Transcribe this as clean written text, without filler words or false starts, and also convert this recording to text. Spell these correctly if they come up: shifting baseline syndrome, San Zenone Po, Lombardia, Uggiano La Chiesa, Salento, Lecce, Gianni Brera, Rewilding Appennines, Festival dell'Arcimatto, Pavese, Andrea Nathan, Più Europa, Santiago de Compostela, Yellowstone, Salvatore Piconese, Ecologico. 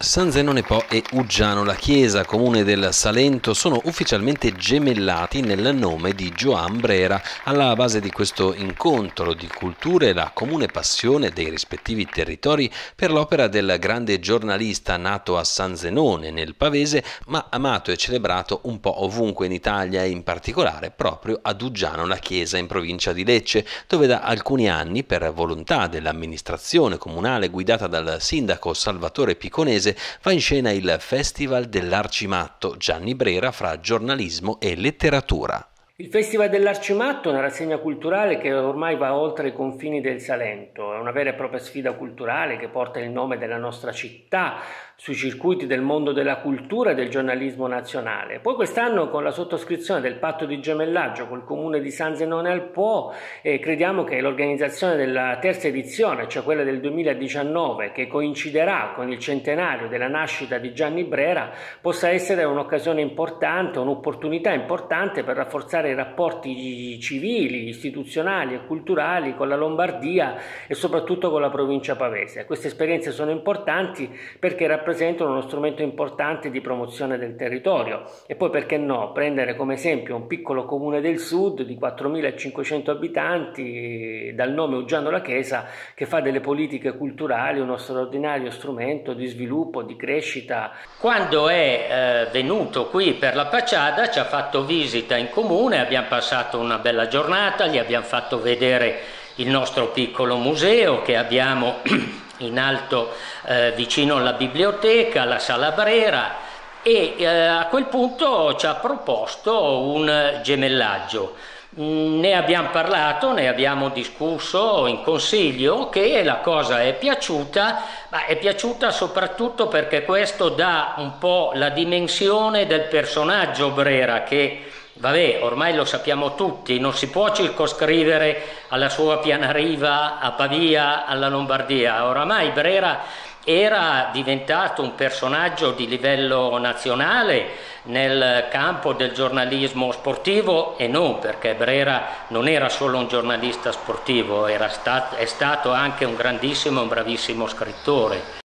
San Zenone Po e Uggiano La Chiesa, comune del Salento, sono ufficialmente gemellati nel nome di Gianni Brera. Alla base di questo incontro di culture la comune passione dei rispettivi territori per l'opera del grande giornalista nato a San Zenone nel Pavese, ma amato e celebrato un po' ovunque in Italia e in particolare proprio ad Uggiano La Chiesa in provincia di Lecce, dove da alcuni anni per volontà dell'amministrazione comunale guidata dal sindaco Salvatore Piconese va in scena il Festival dell'Arcimatto, Gianni Brera fra giornalismo e letteratura. Il Festival dell'Arcimatto è una rassegna culturale che ormai va oltre i confini del Salento, è una vera e propria sfida culturale che porta il nome della nostra città sui circuiti del mondo della cultura e del giornalismo nazionale. Poi quest'anno con la sottoscrizione del patto di gemellaggio col comune di San Zenone al Po crediamo che l'organizzazione della terza edizione, cioè quella del 2019, che coinciderà con il centenario della nascita di Gianni Brera, possa essere un'occasione importante, un'opportunità importante per rafforzare i rapporti civili, istituzionali e culturali con la Lombardia e soprattutto con la provincia pavese. Queste esperienze sono importanti perché rappresentano uno strumento importante di promozione del territorio e poi, perché no, prendere come esempio un piccolo comune del sud di 4.500 abitanti dal nome Uggiano La Chiesa, che fa delle politiche culturali uno straordinario strumento di sviluppo, di crescita. Quando è venuto qui per la Pacciada ci ha fatto visita in comune, abbiamo passato una bella giornata, gli abbiamo fatto vedere il nostro piccolo museo che abbiamo in alto vicino alla biblioteca, la Sala Brera, e a quel punto ci ha proposto un gemellaggio. Ne abbiamo parlato, ne abbiamo discusso in consiglio, che la cosa è piaciuta, ma è piaciuta soprattutto perché questo dà un po' la dimensione del personaggio Brera che, vabbè, ormai lo sappiamo tutti, non si può circoscrivere alla sua Pianariva, a Pavia, alla Lombardia. Oramai Brera era diventato un personaggio di livello nazionale nel campo del giornalismo sportivo e non, perché Brera non era solo un giornalista sportivo, è stato anche un grandissimo e un bravissimo scrittore.